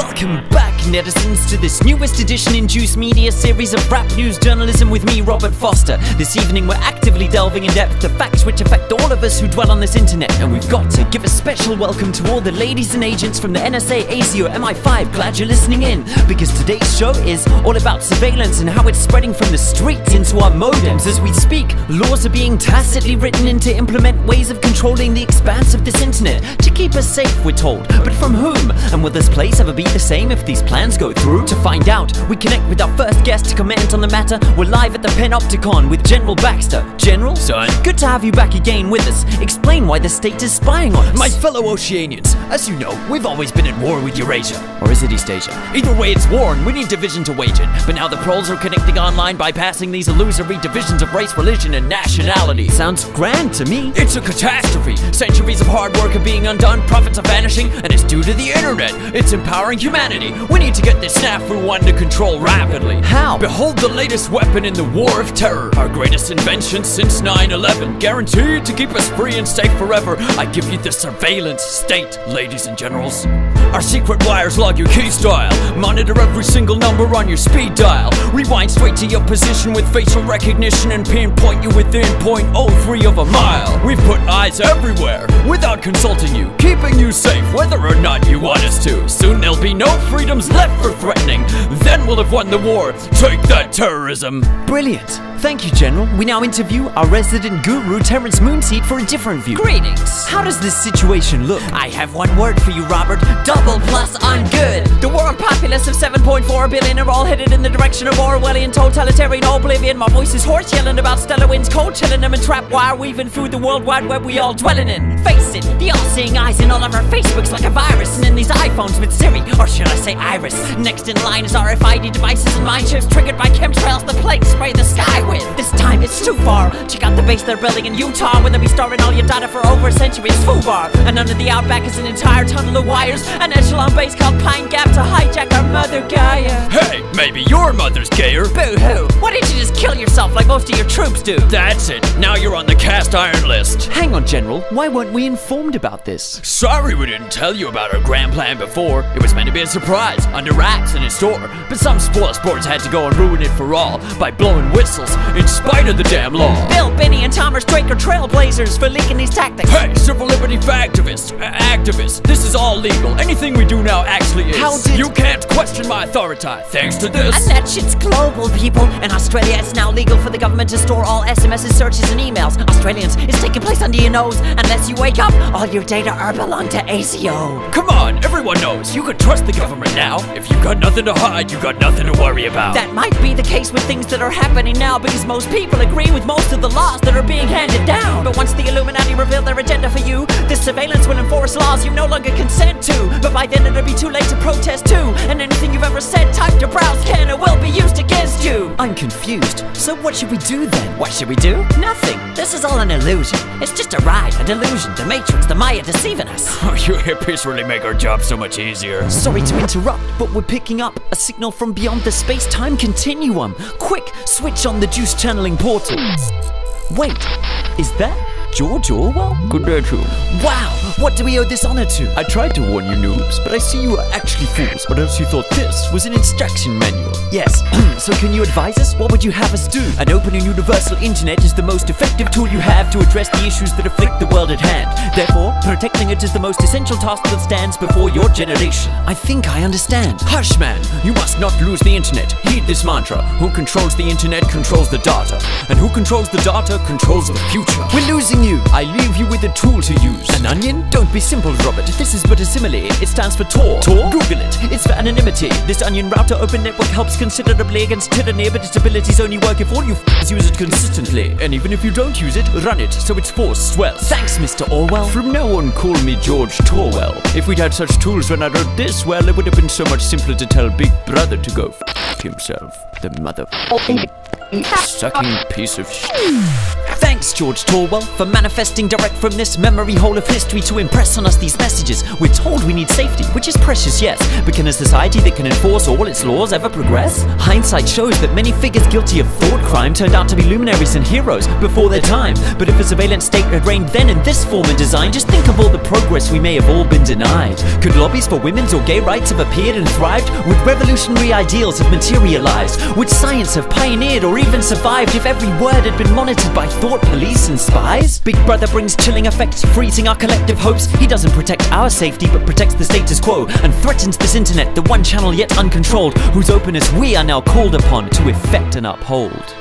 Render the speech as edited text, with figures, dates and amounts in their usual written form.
Welcome back, netizens, to this newest edition in Juice Media series of rap news journalism with me, Robert Foster. This evening we're actively delving in depth to facts which affect all of us who dwell on this internet, and we've got to give a special welcome to all the ladies and agents from the NSA, ACO, MI5. Glad you're listening in, because today's show is all about surveillance and how it's spreading from the streets into our modems. As we speak, laws are being tacitly written in to implement ways of controlling the expanse of this internet to keep us safe, we're told. But from whom? And will this place ever be the same if these plans go through? To find out, we connect with our first guest to comment on the matter. We're live at the Pentopticon with General Baxter. General? Son? Good to have you back again with us. Explain why the state is spying on us. My fellow Oceanians, as you know, we've always been at war with Eurasia. Or is it East Asia? Either way, it's war and we need division to wage it. But now the proles are connecting online, bypassing these illusory divisions of race, religion, and nationality. Sounds grand to me. It's a catastrophe. Centuries of hard work are being undone, profits are vanishing, and it's due to the internet. It's empowering humanity. We need to get this SNAP under control rapidly. How? Behold the latest weapon in the war of terror. Our greatest invention since 9/11. Guaranteed to keep us free and safe forever. I give you the surveillance state, ladies and generals. Our secret wires log your key style. Monitor every single number on your speed dial. Rewind straight to your position with facial recognition and pinpoint you within 0.03 of a mile. We've put eyes everywhere without consulting you, keeping you safe whether or not you want us to. Soon there'll be no freedoms left for threatening. Then we'll have won the war. Take that, terrorism. Brilliant. Thank you, General. We now interview our resident guru, Terence Moonseed, for a different view. Greetings! How does this situation look? I have one word for you, Robert. Double plus on good! The world populace of 7.4 billion are all headed in the direction of Orwellian totalitarian oblivion. My voice is hoarse, yelling about stellar winds, cold chilling them and trap wire weaving through the world wide web we all dwelling in. Face it, the all-seeing eyes in all of our Facebooks like a virus, and in these iPhones with Siri, or should I say Iris. Next in line is RFID devices and mind shifts triggered by chemtrails the plague spray the sky. This time it's too far. Check out the base they're building in Utah, where they'll be storing all your data for over a century. It's foobar. And under the outback is an entire tunnel of wires, an Echelon base called Pine Gap to hijack our mother Gaia. Hey, maybe your mother's gayer. Boo-hoo. Why didn't you just kill yourself like most of your troops do? That's it. Now you're on the cast iron list. Hang on, General. Why weren't we informed about this? Sorry we didn't tell you about our grand plan before. It was meant to be a surprise, under wraps in a store. But some spoilsports had to go and ruin it for all by blowing whistles in spite of the damn law. Bill, Benny, and Thomas Drake are trailblazers for leaking these tactics. Hey, civil liberty factivists, activists, this is all legal. Anything we do now actually is. How did you can't question my authority, thanks to this. And that shit's global, people. In Australia, it's now legal for the government to store all SMS's, searches, and emails. Australians, it's taking place under your nose. Unless you wake up, all your data are belong to ACO. Come on, everyone knows you can trust the government now. If you got nothing to hide, you got nothing to worry about. That might be the case with things that are happening now, because most people agree with most of the laws that are being handed down. But once the Illuminati reveal their agenda for you, this surveillance will enforce laws you no longer consent to. But by then it'll be too late to protest too, and anything you've ever said, typed or browsed, can or will be used against you. I'm confused. So what should we do then? What should we do? Nothing. This is all an illusion. It's just a ride, a delusion. The Matrix, the Maya deceiving us. Oh, you hippies really make our job so much easier. Sorry to interrupt, but we're picking up a signal from beyond the space-time continuum. Quick, switch on the Juice channeling portal. Wait, is that George Orwell? Good day to you. Wow, what do we owe this honor to? I tried to warn you noobs, but I see you are actually fools, or else you thought this was an instruction manual. Yes, so can you advise us? What would you have us do? An open and universal internet is the most effective tool you have to address the issues that afflict the world at hand. Therefore, protecting it is the most essential task that stands before your generation. I think I understand. Hush, man, you must not lose the internet. Heed this mantra. Who controls the internet controls the data, and who controls the data controls the future. We're losing you. I leave you with a tool to use. An onion? Don't be simple, Robert. This is but a simile. It stands for Tor. Tor? Google it. It's for anonymity. This onion router open network helps considerably against tyranny, but its abilities only work if all you f***s use it consistently. And even if you don't use it, run it, so it's forced swell. Thanks, Mr. Orwell. From now on, call me George Torwell. If we'd had such tools when I wrote this, well, it would have been so much simpler to tell Big Brother to go f*** himself. The mother f***ing sucking piece of sh**. Thanks, George Orwell, for manifesting direct from this memory hole of history to impress on us these messages. We're told we need safety, which is precious, yes, but can a society that can enforce all its laws ever progress? Hindsight shows that many figures guilty of thought crime turned out to be luminaries and heroes before their time. But if a surveillance state had reigned then in this form and design, just think of all the progress we may have all been denied. Could lobbies for women's or gay rights have appeared and thrived? Would revolutionary ideals have materialized? Would science have pioneered or even survived if every word had been monitored by thought police and spies? Big Brother brings chilling effects, freezing our collective hopes. He doesn't protect our safety, but protects the status quo, and threatens this internet, the one channel yet uncontrolled, whose openness we are now called upon to effect and uphold.